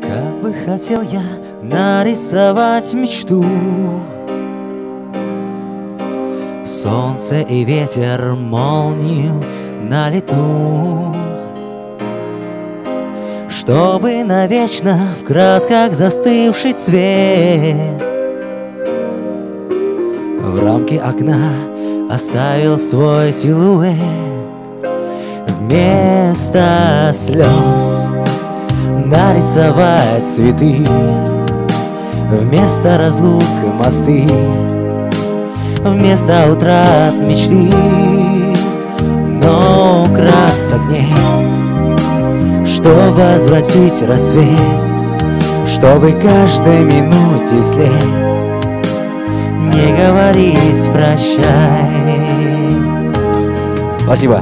Как бы хотел я нарисовать мечту, солнце и ветер, молнию на лету, чтобы навечно в красках застывший цвет в рамке окна оставил свой силуэт. Вместо слез нарисовать цветы, вместо разлук мосты, вместо утрат мечты. Но красок нет, что возвратить рассвет, чтобы каждой минуте след не говорить прощай. Спасибо.